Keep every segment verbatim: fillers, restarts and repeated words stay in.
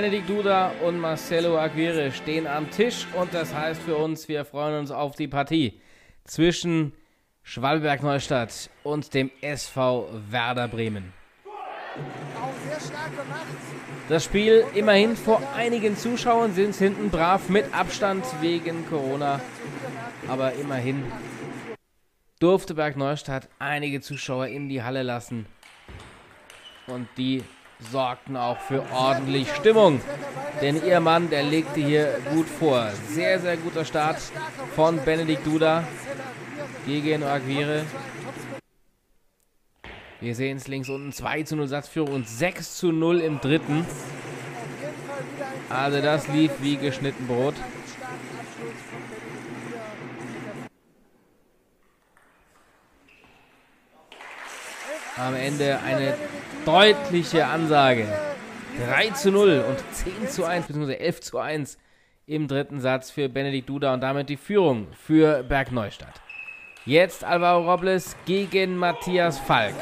Benedikt Duda und Marcelo Aguirre stehen am Tisch und das heißt für uns, wir freuen uns auf die Partie zwischen Schwalbe Bergneustadt und dem S V Werder Bremen. Das Spiel immerhin vor einigen Zuschauern, sind hinten brav mit Abstand wegen Corona, aber immerhin durfte Bergneustadt einige Zuschauer in die Halle lassen und die sorgten auch für ordentlich Stimmung, denn ihr Mann, der legte hier gut vor. Sehr, sehr guter Start von Benedikt Duda gegen Aguirre. Wir sehen es links unten, zwei zu null Satzführung und sechs zu null im dritten. Also das lief wie geschnitten Brot. Am Ende eine deutliche Ansage. drei zu null und zehn zu eins bzw. elf zu eins im dritten Satz für Benedikt Duda und damit die Führung für Bergneustadt. Jetzt Alvaro Robles gegen Matthias Falk.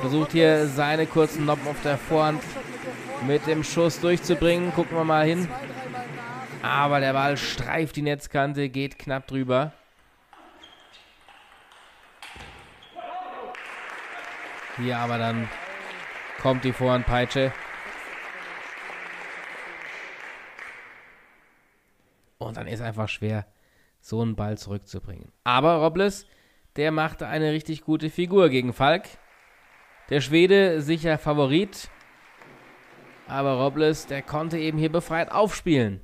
Versucht hier seine kurzen Noppen auf der Vorhand mit dem Schuss durchzubringen. Gucken wir mal hin. Aber der Ball streift die Netzkante, geht knapp drüber. Hier aber dann kommt die Vorhandpeitsche. Und dann ist einfach schwer, so einen Ball zurückzubringen. Aber Robles, der machte eine richtig gute Figur gegen Falk. Der Schwede sicher Favorit. Aber Robles, der konnte eben hier befreit aufspielen.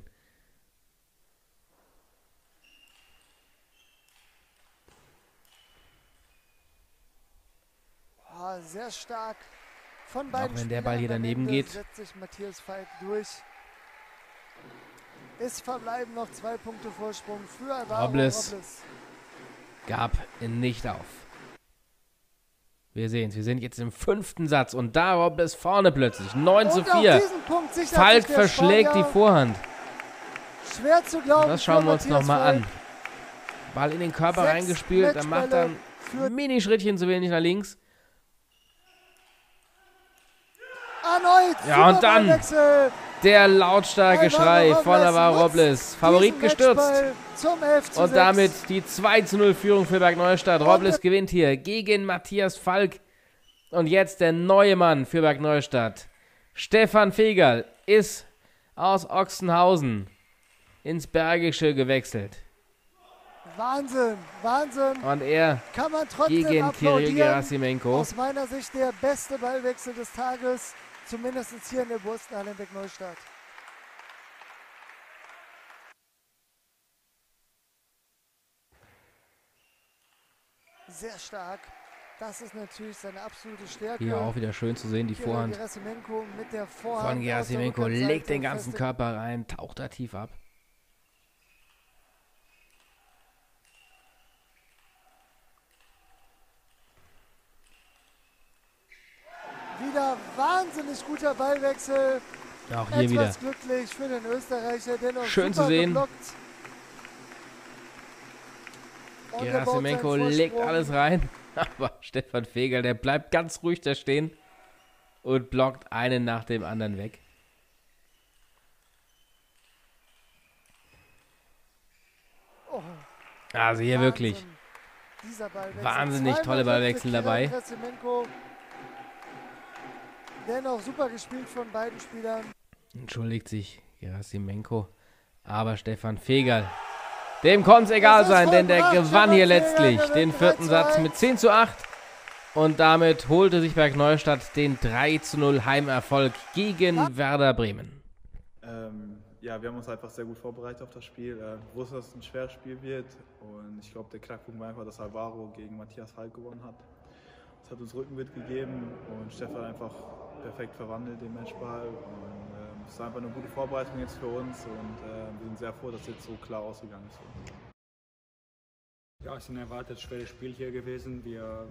Oh, sehr stark von beiden. Auch wenn der Ball hier daneben geht, setzt sich Matthias Falk durch. Es verbleiben noch zwei Punkte Vorsprung für Alvaro Robles. Robles gab nicht auf. Wir sehen es, wir sind jetzt im fünften Satz und da Robles vorne plötzlich. neun zu vier. Falk verschlägt die Vorhand. Schwer zu glauben. Das schauen wir uns nochmal an. Ball in den Körper reingespielt, dann macht er ein Mini-Schrittchen zu wenig nach links. Ja, und dann der lautstarke Schrei von Alvaro Robles. Favorit gestürzt. Und damit die zwei zu null Führung für Bergneustadt. Robles gewinnt hier gegen Matthias Falk. Und jetzt der neue Mann für Bergneustadt. Stefan Fegerl ist aus Ochsenhausen ins Bergische gewechselt. Wahnsinn, Wahnsinn. Und er kann man trotzdem gegen Kirill Gerassimenko. Aus meiner Sicht der beste Ballwechsel des Tages. Zumindest hier in der Burstenhalle in Bergneustadt. Sehr stark. Das ist natürlich seine absolute Stärke. Hier auch wieder schön zu sehen, die Vorhand. Gerassimenko mit der Vorhand. Von Gerassimenko legt den ganzen Körper rein, taucht da tief ab. Wahnsinnig guter Ballwechsel. Auch hier etwas wieder glücklich für den Österreicher, dennoch schön zu sehen. Gerassimenko legt alles rein, aber Stefan Fegerl, der bleibt ganz ruhig da stehen und blockt einen nach dem anderen weg. Oh, also hier Wahnsinn. Wirklich wahnsinnig tolle Ballwechsel dabei. Gerassimenko. Dennoch super gespielt von beiden Spielern. Entschuldigt sich Gerassimenko. Aber Stefan Fegerl, dem konnte es egal sein, denn der gewann hier letztlich den vierten Satz mit zehn zu acht. Und damit holte sich Bergneustadt den drei zu null Heimerfolg gegen Werder Bremen. Ähm, ja, wir haben uns einfach sehr gut vorbereitet auf das Spiel. Wir wussten, dass es ein schweres Spiel wird. Und ich glaube, der Knackpunkt war einfach, dass Alvaro gegen Matthias Falk gewonnen hat. Das hat uns Rückenwind gegeben und Stefan einfach perfekt verwandelt den Matchball. Und es äh, war einfach eine gute Vorbereitung jetzt für uns und äh, wir sind sehr froh, dass es jetzt so klar ausgegangen ist. Ja, es ist ein erwartet schweres Spiel hier gewesen. Wir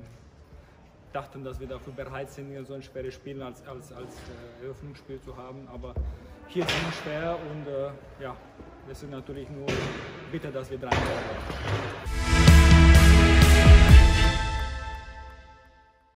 dachten, dass wir dafür bereit sind, so ein schweres Spiel als, als, als äh, Eröffnungsspiel zu haben. Aber hier ist es schwer und äh, ja, es ist natürlich nur bitter, dass wir drei Tore haben.